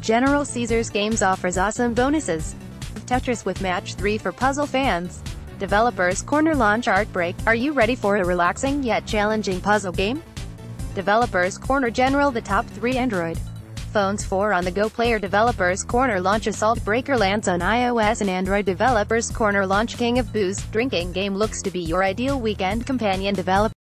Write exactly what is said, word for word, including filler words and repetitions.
General Caesars Games offers awesome bonuses. Tetris with Match three for puzzle fans. Developers Corner launch Art Break. Are you ready for a relaxing yet challenging puzzle game? Developers Corner General, the top three Android phones for on-the-go player. Developers Corner launch Assault Breaker lands on iOS and Android. Developers Corner launch King of Booze, drinking game, looks to be your ideal weekend companion. Developers